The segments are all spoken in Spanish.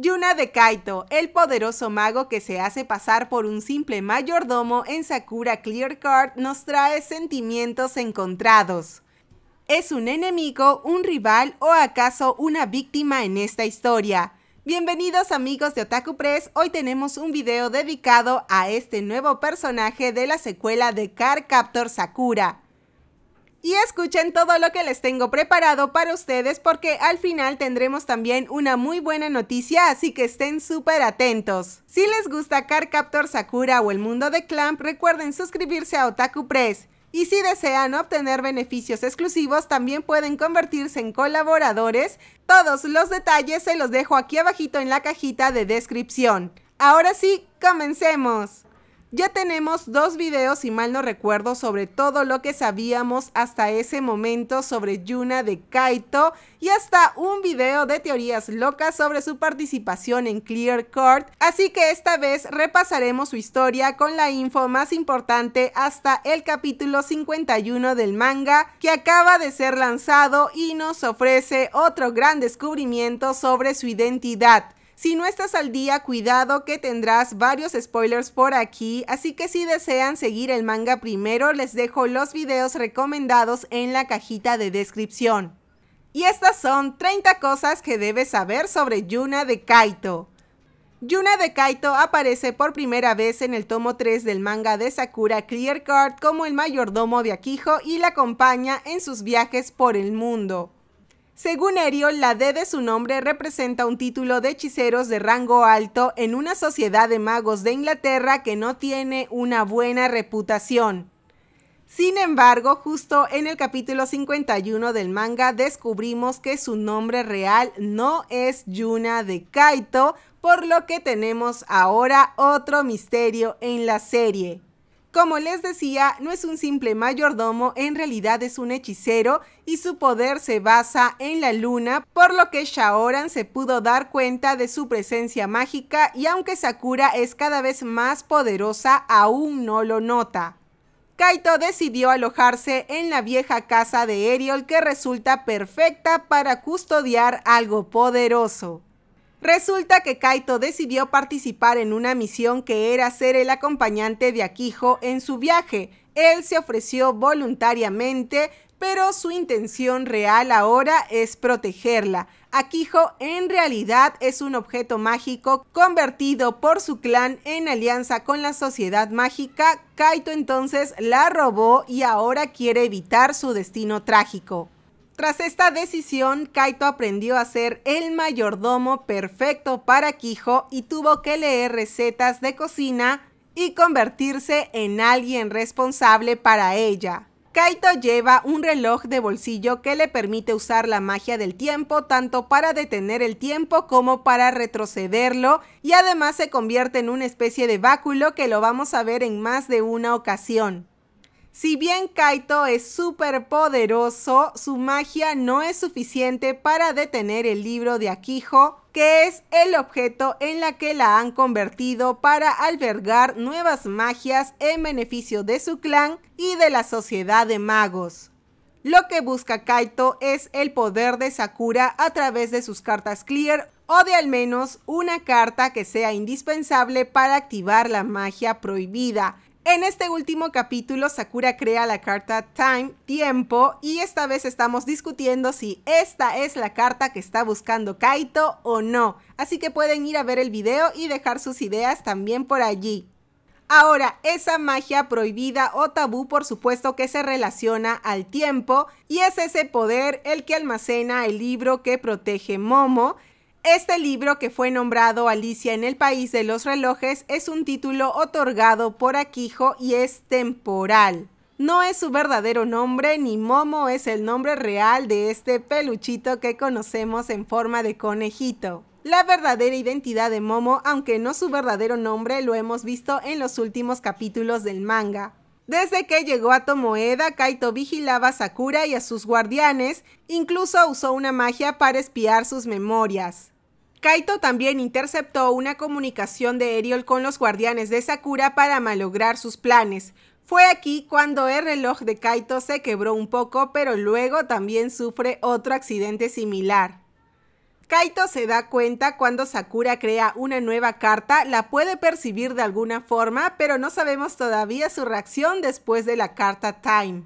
Yuna D. Kaito, el poderoso mago que se hace pasar por un simple mayordomo en Sakura Clear Card, nos trae sentimientos encontrados. ¿Es un enemigo, un rival o acaso una víctima en esta historia? Bienvenidos amigos de Otaku Press, hoy tenemos un video dedicado a este nuevo personaje de la secuela de Card Captor Sakura. Y escuchen todo lo que les tengo preparado para ustedes porque al final tendremos también una muy buena noticia, así que estén súper atentos. Si les gusta Card Captor Sakura o el mundo de Clamp, recuerden suscribirse a Otaku Press. Y si desean obtener beneficios exclusivos, también pueden convertirse en colaboradores. Todos los detalles se los dejo aquí abajito en la cajita de descripción. Ahora sí, comencemos. Ya tenemos dos videos, si mal no recuerdo, sobre todo lo que sabíamos hasta ese momento sobre Yuna D. Kaito y hasta un video de teorías locas sobre su participación en Clear Court, así que esta vez repasaremos su historia con la info más importante hasta el capítulo 51 del manga que acaba de ser lanzado y nos ofrece otro gran descubrimiento sobre su identidad. Si no estás al día, cuidado que tendrás varios spoilers por aquí, así que si desean seguir el manga primero, les dejo los videos recomendados en la cajita de descripción. Y estas son 30 cosas que debes saber sobre Yuna D. Kaito. Yuna D. Kaito aparece por primera vez en el tomo 3 del manga de Sakura Clear Card como el mayordomo de Akiho y la acompaña en sus viajes por el mundo. Según Eriol, la D de su nombre representa un título de hechiceros de rango alto en una sociedad de magos de Inglaterra que no tiene una buena reputación. Sin embargo, justo en el capítulo 51 del manga descubrimos que su nombre real no es Yuna D. Kaito, por lo que tenemos ahora otro misterio en la serie. Como les decía, no es un simple mayordomo, en realidad es un hechicero y su poder se basa en la luna, por lo que Shaoran se pudo dar cuenta de su presencia mágica y aunque Sakura es cada vez más poderosa, aún no lo nota. Kaito decidió alojarse en la vieja casa de Eriol que resulta perfecta para custodiar algo poderoso. Resulta que Kaito decidió participar en una misión que era ser el acompañante de Akiho en su viaje. Él se ofreció voluntariamente, pero su intención real ahora es protegerla. Akiho en realidad es un objeto mágico convertido por su clan en alianza con la sociedad mágica. Kaito entonces la robó y ahora quiere evitar su destino trágico. Tras esta decisión, Kaito aprendió a ser el mayordomo perfecto para Kijo y tuvo que leer recetas de cocina y convertirse en alguien responsable para ella. Kaito lleva un reloj de bolsillo que le permite usar la magia del tiempo tanto para detener el tiempo como para retrocederlo y además se convierte en una especie de báculo que lo vamos a ver en más de una ocasión. Si bien Kaito es súper poderoso, su magia no es suficiente para detener el libro de Akiho, que es el objeto en la que la han convertido para albergar nuevas magias en beneficio de su clan y de la sociedad de magos. Lo que busca Kaito es el poder de Sakura a través de sus cartas Clear o de al menos una carta que sea indispensable para activar la magia prohibida. En este último capítulo, Sakura crea la carta Time, Tiempo, y esta vez estamos discutiendo si esta es la carta que está buscando Kaito o no. Así que pueden ir a ver el video y dejar sus ideas también por allí. Ahora, esa magia prohibida o tabú, por supuesto que se relaciona al tiempo, y es ese poder el que almacena el libro que protege Momo. Este libro, que fue nombrado Alicia en el País de los Relojes, es un título otorgado por Akiho y es temporal. No es su verdadero nombre, ni Momo es el nombre real de este peluchito que conocemos en forma de conejito. La verdadera identidad de Momo, aunque no su verdadero nombre, lo hemos visto en los últimos capítulos del manga. Desde que llegó a Tomoeda, Kaito vigilaba a Sakura y a sus guardianes, incluso usó una magia para espiar sus memorias. Kaito también interceptó una comunicación de Eriol con los guardianes de Sakura para malograr sus planes. Fue aquí cuando el reloj de Kaito se quebró un poco, pero luego también sufre otro accidente similar. Kaito se da cuenta cuando Sakura crea una nueva carta, la puede percibir de alguna forma, pero no sabemos todavía su reacción después de la carta Time.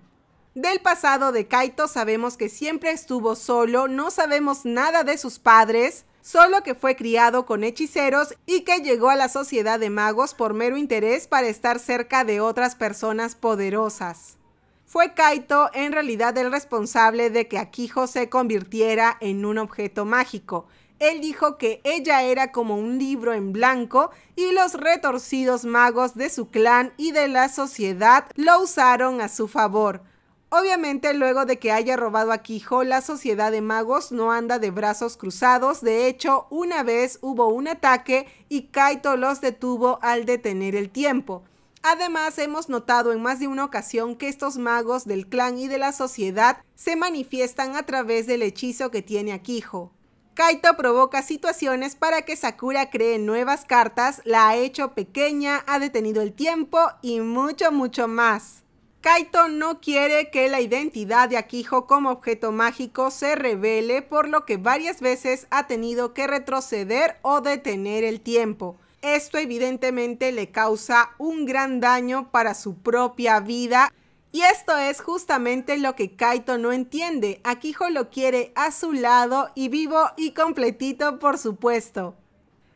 Del pasado de Kaito sabemos que siempre estuvo solo, no sabemos nada de sus padres, solo que fue criado con hechiceros y que llegó a la sociedad de magos por mero interés para estar cerca de otras personas poderosas. Fue Kaito en realidad el responsable de que Akiho se convirtiera en un objeto mágico. Él dijo que ella era como un libro en blanco y los retorcidos magos de su clan y de la sociedad lo usaron a su favor. Obviamente, luego de que haya robado a Akiho, la sociedad de magos no anda de brazos cruzados. De hecho, una vez hubo un ataque y Kaito los detuvo al detener el tiempo. Además, hemos notado en más de una ocasión que estos magos del clan y de la sociedad se manifiestan a través del hechizo que tiene Akiho. Kaito provoca situaciones para que Sakura cree nuevas cartas, la ha hecho pequeña, ha detenido el tiempo y mucho más. Kaito no quiere que la identidad de Akiho como objeto mágico se revele, por lo que varias veces ha tenido que retroceder o detener el tiempo. Esto evidentemente le causa un gran daño para su propia vida y esto es justamente lo que Kaito no entiende. Akiho lo quiere a su lado y vivo y completito, por supuesto.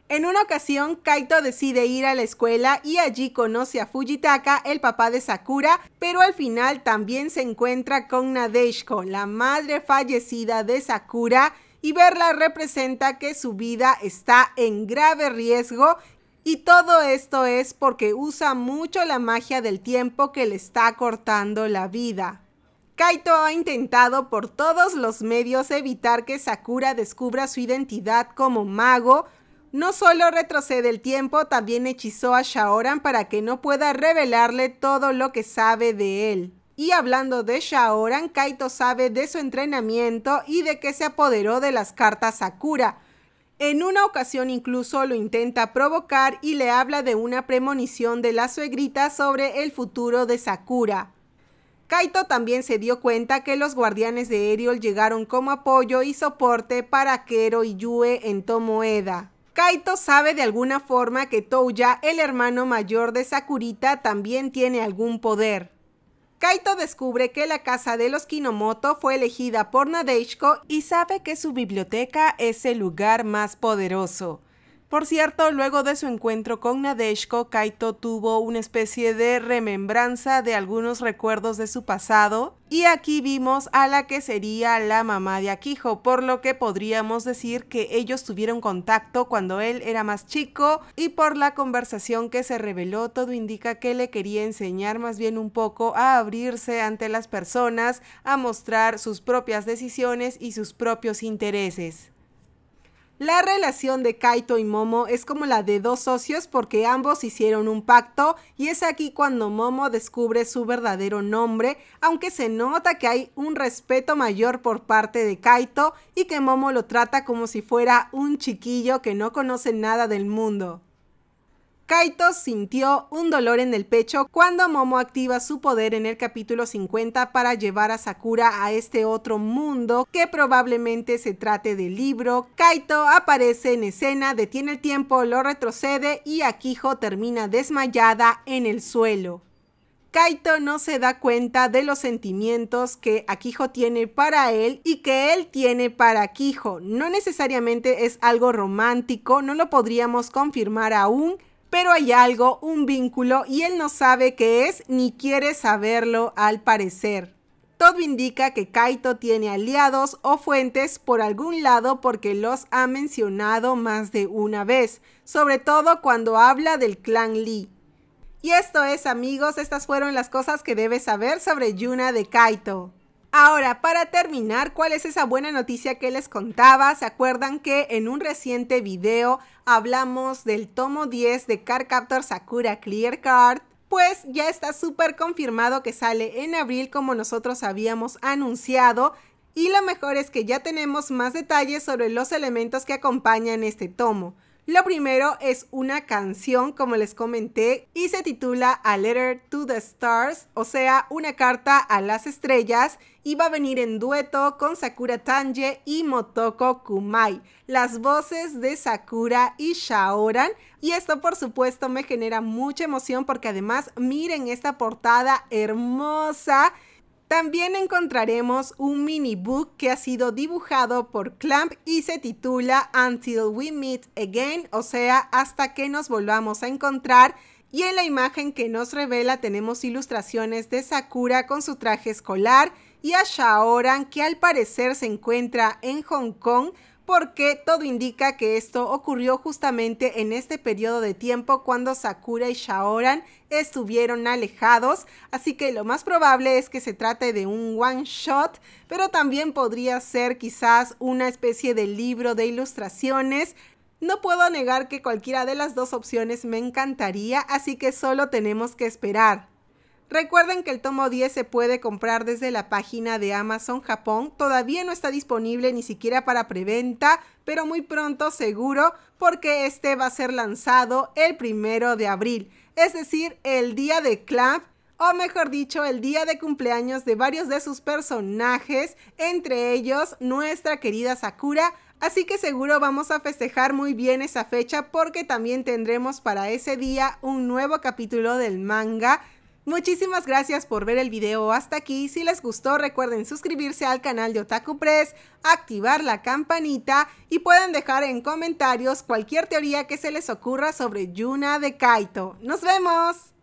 En una ocasión Kaito decide ir a la escuela y allí conoce a Fujitaka, el papá de Sakura, pero al final también se encuentra con Nadeshiko, la madre fallecida de Sakura, y verla representa que su vida está en grave riesgo. Y todo esto es porque usa mucho la magia del tiempo que le está cortando la vida. Kaito ha intentado por todos los medios evitar que Sakura descubra su identidad como mago. No solo retrocede el tiempo, también hechizó a Shaoran para que no pueda revelarle todo lo que sabe de él. Y hablando de Shaoran, Kaito sabe de su entrenamiento y de que se apoderó de las cartas Sakura. En una ocasión incluso lo intenta provocar y le habla de una premonición de la suegrita sobre el futuro de Sakura. Kaito también se dio cuenta que los guardianes de Eriol llegaron como apoyo y soporte para Kero y Yue en Tomoeda. Kaito sabe de alguna forma que Touya, el hermano mayor de Sakurita, también tiene algún poder. Kaito descubre que la casa de los Kinomoto fue elegida por Nadeshiko y sabe que su biblioteca es el lugar más poderoso. Por cierto, luego de su encuentro con Nadeshiko, Kaito tuvo una especie de remembranza de algunos recuerdos de su pasado y aquí vimos a la que sería la mamá de Akiho, por lo que podríamos decir que ellos tuvieron contacto cuando él era más chico y por la conversación que se reveló, todo indica que le quería enseñar más bien un poco a abrirse ante las personas, a mostrar sus propias decisiones y sus propios intereses. La relación de Kaito y Momo es como la de dos socios porque ambos hicieron un pacto y es aquí cuando Momo descubre su verdadero nombre, aunque se nota que hay un respeto mayor por parte de Kaito y que Momo lo trata como si fuera un chiquillo que no conoce nada del mundo. Kaito sintió un dolor en el pecho cuando Momo activa su poder en el capítulo 50 para llevar a Sakura a este otro mundo que probablemente se trate del libro. Kaito aparece en escena, detiene el tiempo, lo retrocede y Akiho termina desmayada en el suelo. Kaito no se da cuenta de los sentimientos que Akiho tiene para él y que él tiene para Akiho. No necesariamente es algo romántico, no lo podríamos confirmar aún, pero hay algo, un vínculo, y él no sabe qué es ni quiere saberlo al parecer. Todo indica que Kaito tiene aliados o fuentes por algún lado porque los ha mencionado más de una vez, sobre todo cuando habla del clan Lee. Y esto es, amigos, estas fueron las cosas que debes saber sobre Yuna de Kaito. Ahora, para terminar, ¿cuál es esa buena noticia que les contaba? ¿Se acuerdan que en un reciente video hablamos del tomo 10 de Card Captor Sakura Clear Card? Pues ya está súper confirmado que sale en abril como nosotros habíamos anunciado. Y lo mejor es que ya tenemos más detalles sobre los elementos que acompañan este tomo. Lo primero es una canción, como les comenté, y se titula A Letter to the Stars, o sea, una carta a las estrellas, y va a venir en dueto con Sakura Tange y Motoko Kumai, las voces de Sakura y Shaoran. Y esto por supuesto me genera mucha emoción porque además miren esta portada hermosa. También encontraremos un mini book que ha sido dibujado por Clamp y se titula Until We Meet Again, o sea, hasta que nos volvamos a encontrar. Y en la imagen que nos revela tenemos ilustraciones de Sakura con su traje escolar y a Shaoran, que al parecer se encuentra en Hong Kong, porque todo indica que esto ocurrió justamente en este periodo de tiempo cuando Sakura y Shaoran estuvieron alejados, así que lo más probable es que se trate de un one shot, pero también podría ser quizás una especie de libro de ilustraciones. No puedo negar que cualquiera de las dos opciones me encantaría, así que solo tenemos que esperar. Recuerden que el tomo 10 se puede comprar desde la página de Amazon Japón. Todavía no está disponible ni siquiera para preventa, pero muy pronto seguro, porque este va a ser lanzado el 1 de abril, es decir, el día de Clamp, o mejor dicho, el día de cumpleaños de varios de sus personajes, entre ellos nuestra querida Sakura. Así que seguro vamos a festejar muy bien esa fecha, porque también tendremos para ese día un nuevo capítulo del manga. Muchísimas gracias por ver el video hasta aquí. Si les gustó, recuerden suscribirse al canal de Otaku Press, activar la campanita y pueden dejar en comentarios cualquier teoría que se les ocurra sobre Yuna D. Kaito. ¡Nos vemos!